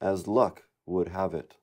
as luck would have it.